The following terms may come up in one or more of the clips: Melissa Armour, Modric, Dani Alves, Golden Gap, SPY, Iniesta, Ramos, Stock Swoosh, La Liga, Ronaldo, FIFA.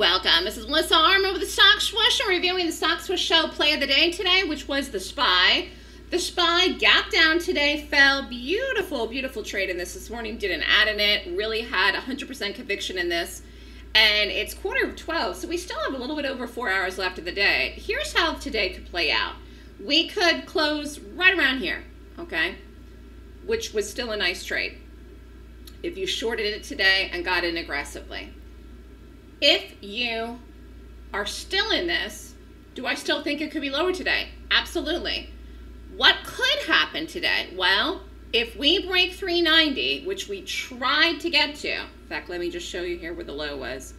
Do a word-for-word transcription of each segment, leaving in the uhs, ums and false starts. welcome. This is Melissa Armour with the Stock Swoosh. I'm reviewing the Stock Swoosh show play of the day today, which was the S P Y. The S P Y gapped down today, fell. Beautiful, beautiful trade in this this morning. Did an ad in it. Really had one hundred percent conviction in this. And it's quarter of twelve, so we still have a little bit over four hours left of the day. Here's how today could play out. We could close right around here, okay, which was still a nice trade if you shorted it today and got in aggressively. If you are still in this, do I still think it could be lower today? Absolutely. What could happen today? Well, if we break three ninety, which we tried to get to, in fact, let me just show you here where the low was,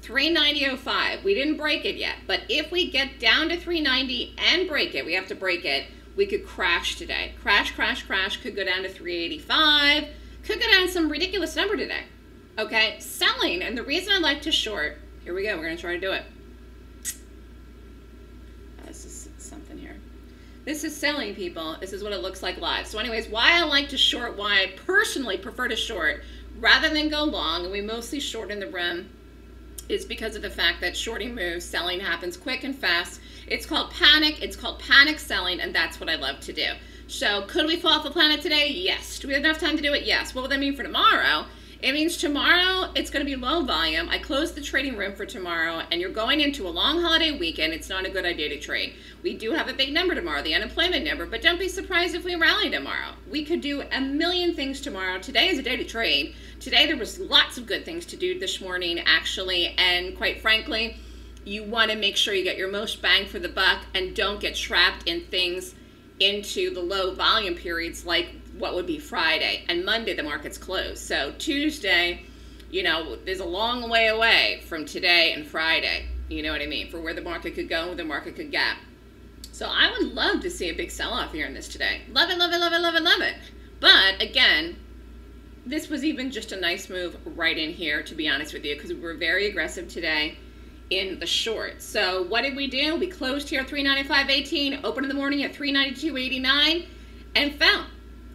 three ninety oh five. We didn't break it yet, but if we get down to three ninety and break it, we have to break it, we could crash today. Crash, crash, crash, could go down to three eighty-five, could go down to some ridiculous number today. Okay, selling, and the reason I like to short, here we go, we're gonna try to do it. Oh, this is something here. This is selling, people. This is what it looks like live. So anyways, why I like to short, why I personally prefer to short rather than go long, and we mostly short in the room, is because of the fact that shorting moves, selling happens quick and fast. It's called panic, it's called panic selling, and that's what I love to do. So could we fall off the planet today? Yes. Do we have enough time to do it? Yes. What would that mean for tomorrow? It means tomorrow it's going to be low volume. I closed the trading room for tomorrow, and you're going into a long holiday weekend. It's not a good idea to trade. We do have a big number tomorrow, the unemployment number, but don't be surprised if we rally tomorrow. We could do a million things tomorrow. Today is a day to trade. Today there was lots of good things to do this morning, actually, and quite frankly, you want to make sure you get your most bang for the buck and don't get trapped in things into the low volume periods like what would be Friday and Monday. The market's closed, so Tuesday, you know, there's a long way away from today and Friday, you know what I mean, for where the market could go, where the market could gap. So I would love to see a big sell-off here in this today. Love it, love it, love it, love it, love it. But again, this was even just a nice move right in here, to be honest with you, because we were very aggressive today in the short. So what did we do? We closed here at three ninety-five eighteen, opened in the morning at three ninety-two eighty-nine, and fell.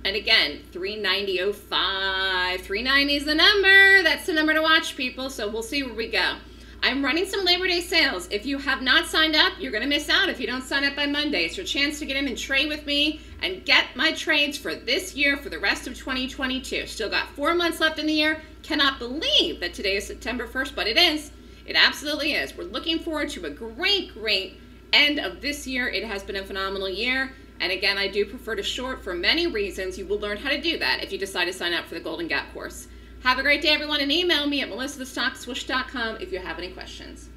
And again, three ninety oh five, three ninety is the number. That's the number to watch, people. So we'll see where we go. I'm running some Labor Day sales. If you have not signed up, you're going to miss out if you don't sign up by Monday. It's your chance to get in and trade with me and get my trades for this year, for the rest of twenty twenty-two. Still got four months left in the year. Cannot believe that today is September first, but it is. It absolutely is. We're looking forward to a great, great end of this year. It has been a phenomenal year. And again, I do prefer to short for many reasons. You will learn how to do that if you decide to sign up for the Golden Gap course. Have a great day, everyone, and email me at melissa the stock swoosh dot com if you have any questions.